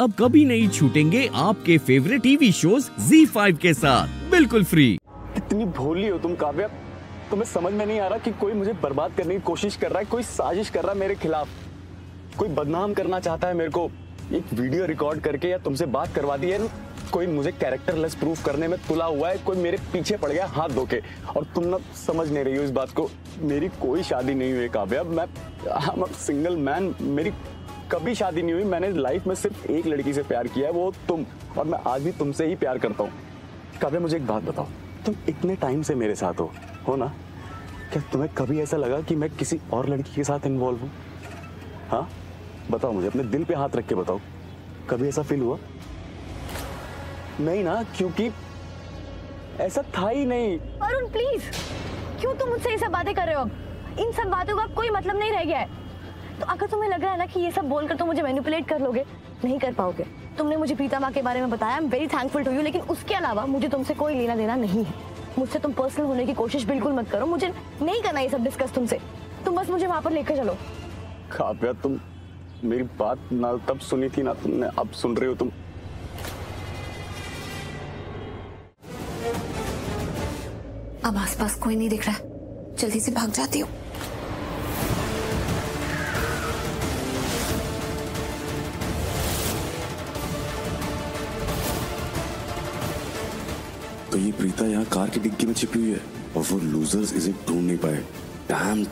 अब कभी नहीं छूटेंगे आपके फेवरेट टीवी शोज ZEE5 के साथ बिल्कुल फ्री। कितनी भोली हो तुम काव्या, तुम्हें समझ में नहीं आ रहा कि कोई मुझे बर्बाद करने की कोशिश कर रहा है, कोई साजिश कर रहा है मेरे खिलाफ, कोई बदनाम करना चाहता है मेरे को। एक वीडियो रिकॉर्ड करके या तुमसे बात करवा दी है, कोई मुझे कैरेक्टरलेस प्रूफ करने में तुला हुआ है, कोई मेरे पीछे पड़ गया हाथ धोके। और तुम ना समझ नहीं रही हो इस बात को, मेरी कोई शादी नहीं हुई काव्या, मैं सिंगल मैन, मेरी कभी शादी नहीं हुई। मैंने लाइफ में सिर्फ एक लड़की से प्यार किया है, वो तुम, और मैं आज भी तुमसे ही प्यार करता हूँ। काव्या मुझे एक बात बताओ, तुम इतने टाइम से मेरे साथ हो ना, क्या तुम्हें कभी ऐसा लगा कि मैं किसी और लड़की के साथ इन्वॉल्व हूँ? हाँ बताओ, मुझे अपने दिल पे हाथ रख के बताओ, कभी ऐसा फील हुआ? नहीं ना, क्योंकि ऐसा था ही नहीं। वरुण प्लीज, क्यों तुम मुझसे ये सब बातें कर रहे हो? इन सब बातों का कोई मतलब नहीं रह गया है। तो अगर तुम्हें लग रहा है ना कि ये सब बोलकर तुम मुझे मैनिपुलेट कर लोगे, नहीं कर पाओगे। तुमने मुझे प्रीता माँ के बारे में बताया, I am very thankful to you, लेकिन उसके अलावा मुझे तुमसे कोई लेना देना नहीं है। मुझसे तुम पर्सनल होने की कोशिश बिल्कुल मत करो, मुझे नहीं करना ये सब डिस्कस तुमसे। तुम बस मुझे वहाँ पर लेकर चलो। काव्या तुम मेरी बात ना तब सुनी थी ना तुमने, अब सुन रहे हो तुम। अब आसपास कोई नहीं दिख रहा है, जल्दी से भाग जाती हूँ। तो ये प्रीता यहाँ कार की डिग्गी में छिपी हुई है और वो लूजर्स इसे ढूंढ नहीं पाए। डैम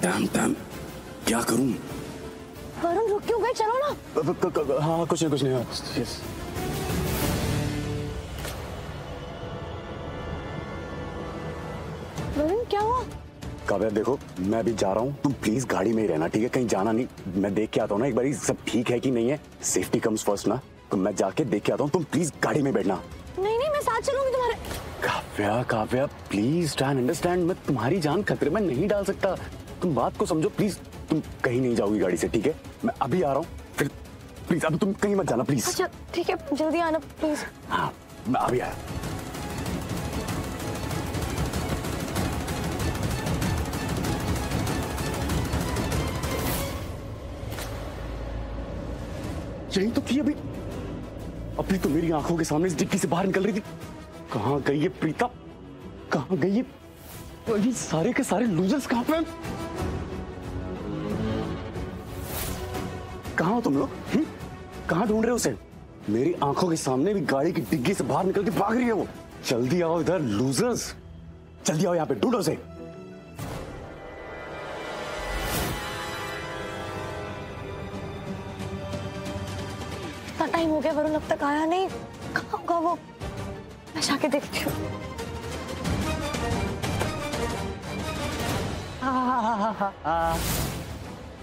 क्या करूं? वरुण रुक क्यों गए, चलो ना। हाँ कुछ नहीं, कुछ नहीं। यस वरुण क्या हुआ? काव्या देखो मैं भी जा रहा हूँ, तुम प्लीज गाड़ी में ही रहना, ठीक है? कहीं जाना नहीं, मैं देख के आता हूँ ना एक बार सब ठीक है कि नहीं है। सेफ्टी कम्स फर्स्ट ना, तो मैं जाके देख के आता हूँ, तुम प्लीज गाड़ी में बैठना। नहीं नहीं मैं साथ चलूंगी तुम्हारे। Kavya Kavya please try and understand, मैं तुम्हारी जान खतरे में नहीं डाल सकता, तुम बात को समझो प्लीज। तुम कहीं नहीं जाओगी गाड़ी से, ठीक है? मैं अभी आ रहा हूँ, फिर प्लीज अब तुम कहीं मत जाना प्लीज। अच्छा ठीक है, जल्दी आना प्लीज। हाँ मैं अभी आया। यही तो थी अभी, अभी तो मेरी आंखों के सामने इस डिक्की से बाहर निकल रही थी। कहाँ गई ये प्रीता, कहाँ गई ये? तो ये सारे के सारे लूजर्स कहाँ पे? कहाँ हो तुम लोग? कहाँ ढूंढ रहे हो उसे? मेरी आंखों के सामने भी गाड़ी की डिग्गी से बाहर निकल के भाग रही है वो। जल्दी आओ इधर लूजर्स, जल्दी आओ यहाँ पे, ढूंढो उसे। टाइम हो गया वरुण अब तक आया नहीं, कहाँ होगा वो? मैं जाके देखती हूँ।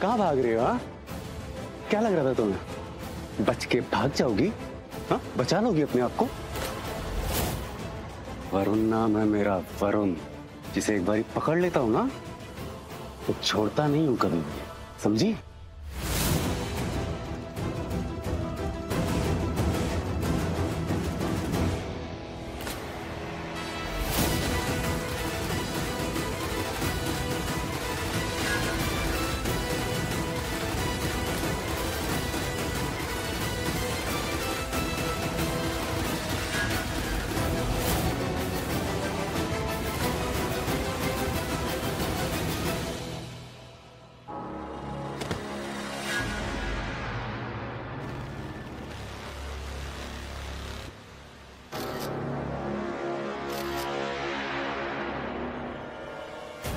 कहाँ भाग रही हो? क्या लग रहा था तुम्हें, बच के भाग जाओगी? हाँ बचा लोगी अपने आप को? वरुण नाम है मेरा, वरुण, जिसे एक बारी पकड़ लेता हूँ ना तो छोड़ता नहीं हूँ कभी, समझी?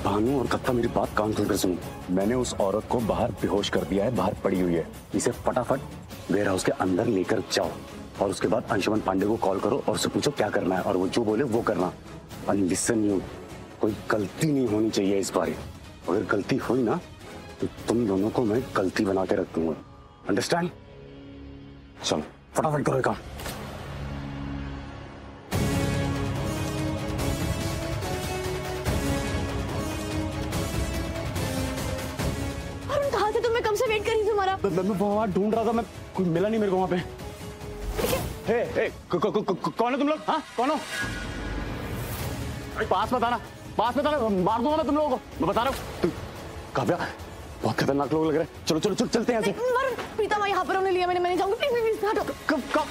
भानु और कत्ता मेरी बात कान खोलकर सुन, मैंने उस औरत को बाहर बेहोश कर दिया है, बाहर पड़ी हुई है। इसे फटाफट वेयर हाउस के अंदर लेकर जाओ और उसके बाद अंशुमन पांडे को कॉल करो और उससे पूछो क्या करना है, और वो जो बोले वो करना। एंड लिसन यू, कोई गलती नहीं होनी चाहिए इस बारे, अगर गलती हुई ना तो तुम दोनों को मैं गलती बना के रख दूंगा, अंडरस्टैंड? चलो फटाफट करो काम। मैं वहाँ ढूंढ रहा था, मैं कोई मिला नहीं मेरे को वहाँ पे। हे, कौन है तुम लोग? हाँ कौन हो? पास बताना, पास बताना, मार दूंगा ना तुम लोगों को, मैं बता रहा हूँ। काव्या बहुत खतरनाक लोग लग रहे हैं। चलो चलो चलो चलते हैं यहाँ से। वरुण, प्रीता माँ यहाँ पर हमने लिया, मैंने जाऊंगी, प्लीज प्लीज प्लीज हटो। कब कब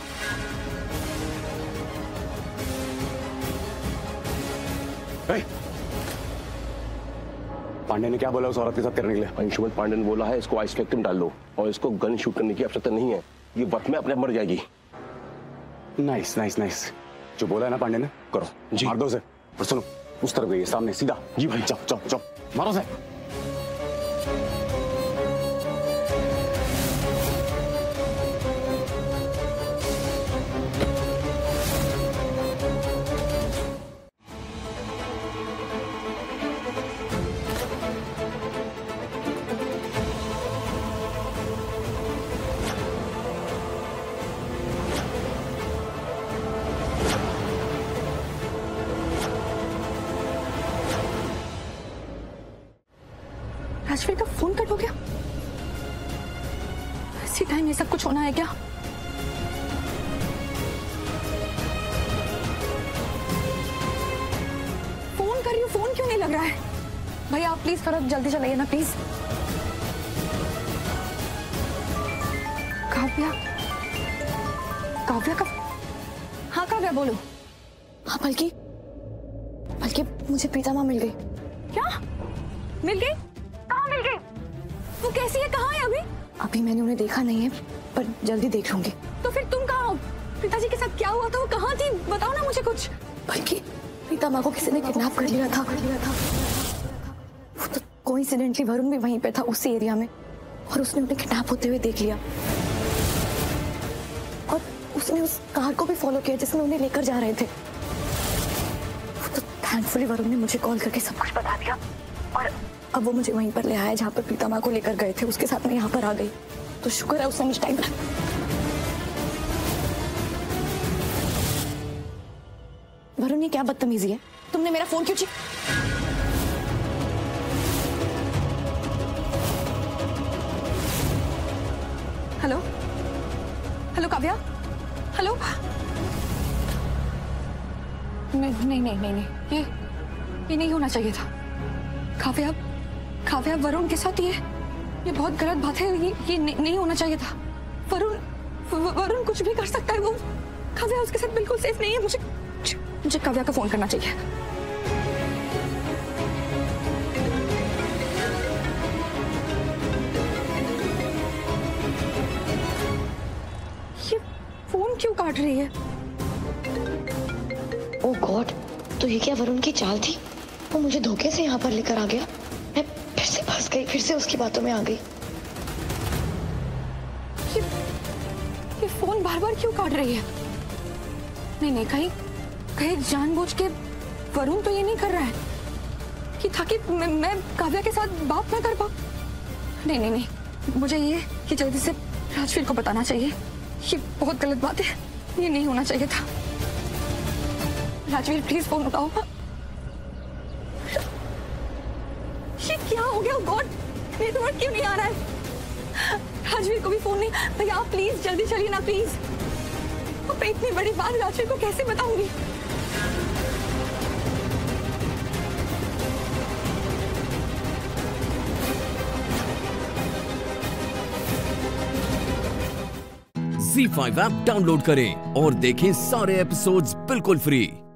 पांडे ने क्या बोला उस औरत के साथ करने के लिए? अंशुमन पांडे ने बोला है इसको आइस पैक में डाल दो और इसको गन शूट करने की आवश्यकता नहीं है, ये वक्त में अपने मर जाएगी। नाइस नाइस नाइस, जो बोला है ना पांडे ने करो जी, मार दो से। पर सुनो उस तरफ गई सामने सीधा। जी भाई जाओ जाओ जाओ मारो से। राजवीर का फोन कट हो गया, इसी टाइम ये सब कुछ होना है क्या? फोन कर रही हूँ, फोन क्यों नहीं लग रहा है? भैया आप प्लीज थोड़ा जल्दी चलाइए ना प्लीज। काव्या, काव्या का हाँ काव्या बोलो। हाँ बल्कि बल्कि मुझे प्रीता माँ मिल गई। क्या मिल गई? वो कैसी है, कहाँ है अभी? अभी मैंने उन्हें देखा नहीं है पर जल्दी देख लूंगी। तो फिर तुम कहाँ हो? पिताजी के साथ क्या हुआ था, वो कहाँ थी? बताओ ना मुझे कुछ। बल्कि पिता माँ को किसी ने किडनैप कर लिया था। वो तो कोइंसिडेंटली वरुण भी वहीं पे था उसी एरिया में और उसने उन्हें किडनैप होते हुए देख लिया और उसने उस कार को भी फॉलो किया जिसमें उन्हें लेकर जा रहे थे। वो तो थैंकफुली वरुण ने मुझे कॉल करके सब कुछ बता दिया और अब वो मुझे वहीं पर ले आया जहाँ पर प्रीता माँ को लेकर गए थे, उसके साथ मैं यहाँ पर आ गई। तो शुक्र है उसने मुझे टाइम पर। वरुण ये क्या बदतमीजी है, तुमने मेरा फोन क्यों छीना? Hello hello Kavya, hello. नहीं नहीं नहीं नहीं, ये नहीं होना चाहिए था। काव्या, काव्या वरुण के साथ ये बहुत गलत बात है, ये नहीं होना चाहिए था। वरुण कुछ भी कर सकता है, वो काव्या उसके साथ बिल्कुल सेफ नहीं है। मुझे काव्या का फोन करना चाहिए। ये फोन क्यों काट रही है? ओह गॉड, तो ये क्या वरुण की चाल थी? वो मुझे धोखे से यहाँ पर लेकर आ गया, मैं फिर से फंस गई, फिर से उसकी बातों में आ गई। ये फोन बार बार क्यों काट रही है? नहीं नहीं, कहीं कहीं जानबूझ के वरुण तो ये नहीं कर रहा है कि ताकि मैं काव्या के साथ बात ना कर पाऊँ। नहीं नहीं नहीं, मुझे ये जल्दी से राजवीर को बताना चाहिए। ये बहुत गलत बात है, ये नहीं होना चाहिए था। राजवीर प्लीज फोन उठाओ। क्या हो गया गॉड, नेटवर्क क्यों नहीं आ रहा है? राजवीर को भी फोन नहीं। भैया आप प्लीज जल्दी चलिए ना प्लीज, मैं इतनी बड़ी बात राजवीर को कैसे बताऊंगी? ZEE5 ऐप डाउनलोड करें और देखें सारे एपिसोड्स बिल्कुल फ्री।